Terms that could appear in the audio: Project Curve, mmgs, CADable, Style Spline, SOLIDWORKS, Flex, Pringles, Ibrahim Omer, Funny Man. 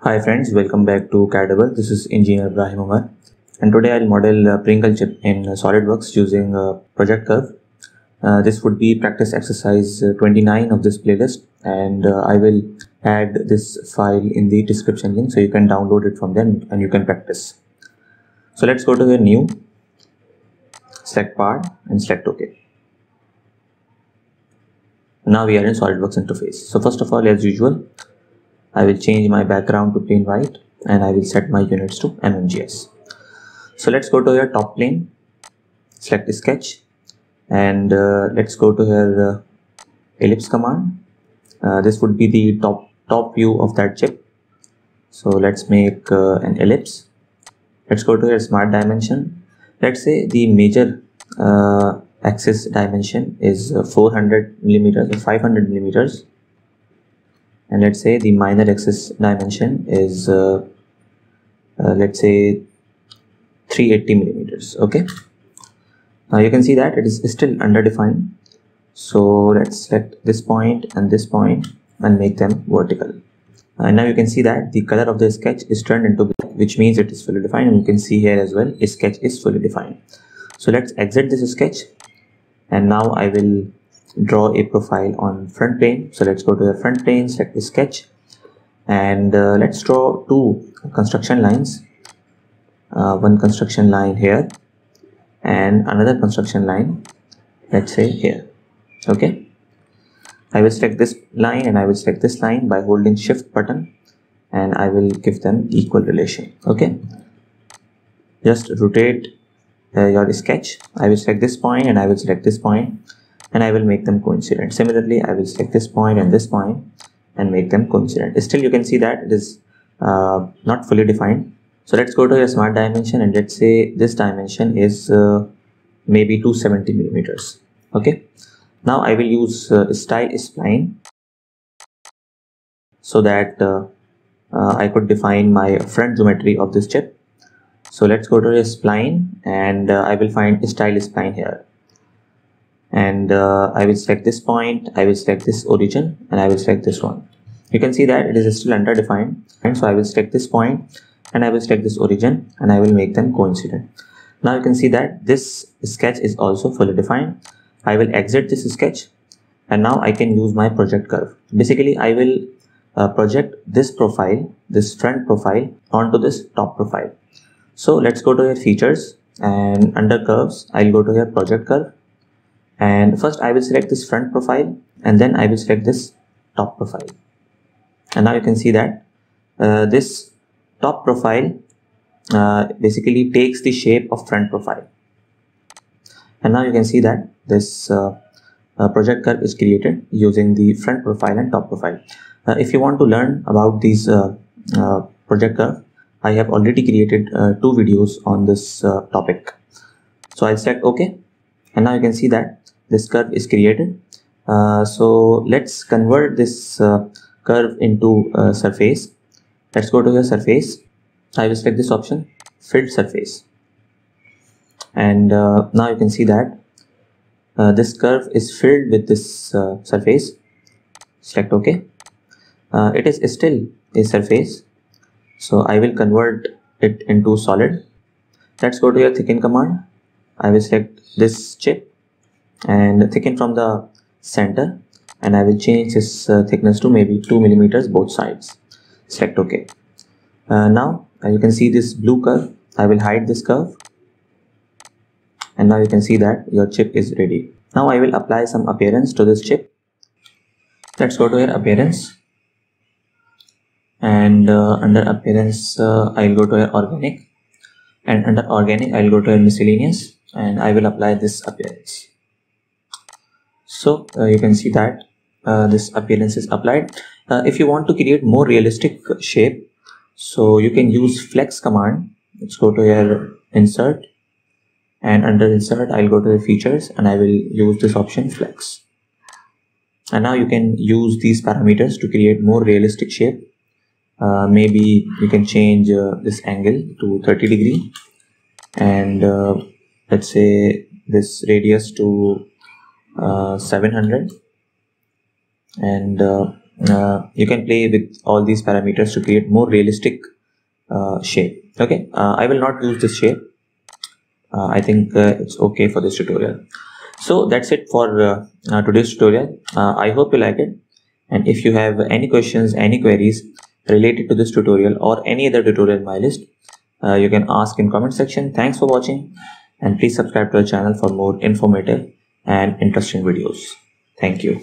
Hi friends, welcome back to CADable. This is Engr. Ibrahim Omer, and today I'll model a Pringle chip in SolidWorks using Project Curve. This would be practice exercise 29 of this playlist, and I will add this file in the description link so you can download it from there and you can practice. So let's go to the new, select part and select OK. Now we are in SolidWorks interface. So first of all, as usual, I will change my background to plain white and I will set my units to mmgs. So let's go to your top plane, select sketch, and let's go to your ellipse command. This would be the top view of that chip. So let's make an ellipse. Let's go to your smart dimension. Let's say the major axis dimension is 400 millimeters or 500 millimeters. And let's say the minor axis dimension is let's say 380 millimeters. Okay, now you can see that it is still underdefined, so let's select this point and this point and make them vertical, and now you can see that the color of the sketch is turned into black, which means it is fully defined. And you can see here as well, a sketch is fully defined. So let's exit this sketch, and now I will draw a profile on front plane. So let's go to the front plane, select the sketch, and let's draw two construction lines, one construction line here and another construction line, let's say here. Okay, I will select this line and I will select this line by holding shift button, and I will give them equal relation. Okay, just rotate your sketch. I will select this point and I will select this point, and I will make them coincident. Similarly, I will select this point and make them coincident. Still, you can see that it is not fully defined. So let's go to your smart dimension, and let's say this dimension is maybe 270 millimeters. Okay. Now I will use Style Spline so that I could define my front geometry of this chip. So let's go to your spline, and I will find Style Spline here. And I will select this point, I will select this origin, and I will select this one. You can see that it is still underdefined, and so I will select this point and I will select this origin and I will make them coincident. Now you can see that this sketch is also fully defined. I will exit this sketch, and now I can use my project curve. Basically, I will project this profile, this front profile, onto this top profile. So let's go to your features, and under curves, I'll go to your project curve. And first I will select this front profile, and then I will select this top profile. And now you can see that this top profile basically takes the shape of front profile. And now you can see that this project curve is created using the front profile and top profile. If you want to learn about these project curve, I have already created two videos on this topic. So I'll select OK. And now you can see that this curve is created. So let's convert this curve into a surface. Let's go to the surface. I will select this option, filled surface. And now you can see that this curve is filled with this surface. Select OK. It is still a surface, so I will convert it into solid. Let's go to your thicken command. I will select this chip and thicken from the center, and I will change this thickness to maybe 2 millimeters both sides. Select OK. Now you can see this blue curve. I will hide this curve, and now you can see that your chip is ready. Now I will apply some appearance to this chip. Let's go to your appearance, and under appearance I will go to your organic, and under organic I will go to your miscellaneous, and I will apply this appearance. So you can see that this appearance is applied. If you want to create more realistic shape, so you can use Flex command. Let's go to your insert, and under insert I'll go to the features, and I will use this option Flex. And now you can use these parameters to create more realistic shape. Maybe you can change this angle to 30 degrees, and let's say this radius to 700, and you can play with all these parameters to create more realistic shape. Okay, I will not use this shape. I think it's okay for this tutorial. So that's it for today's tutorial. I hope you like it, and if you have any questions, any queries related to this tutorial or any other tutorial in my list, you can ask in comment section. Thanks for watching, and please subscribe to our channel for more informative and interesting videos. Thank you.